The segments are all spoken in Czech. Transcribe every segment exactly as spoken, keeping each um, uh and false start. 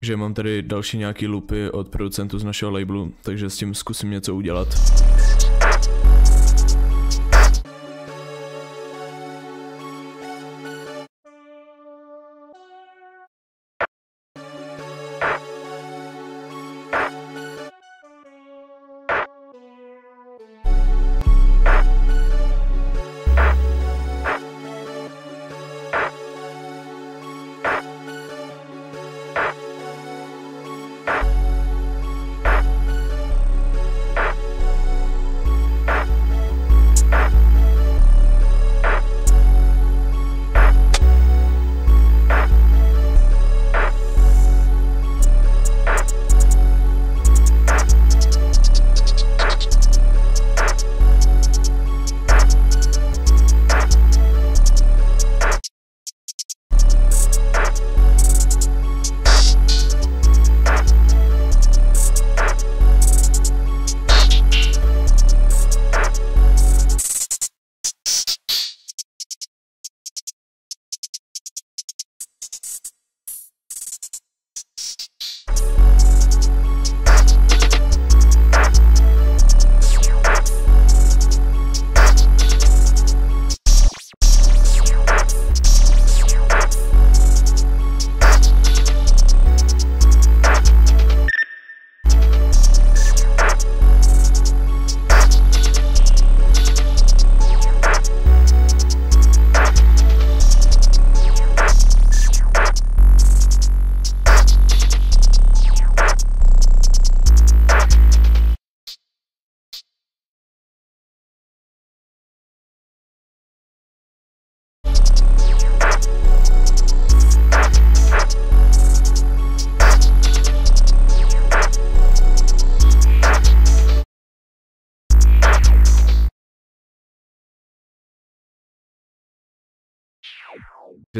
Takže mám tady další nějaký loopy od producentů z našeho labelu, takže s tím zkusím něco udělat.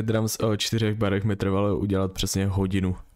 Drums o čtyřech barech mi trvalo udělat přesně hodinu.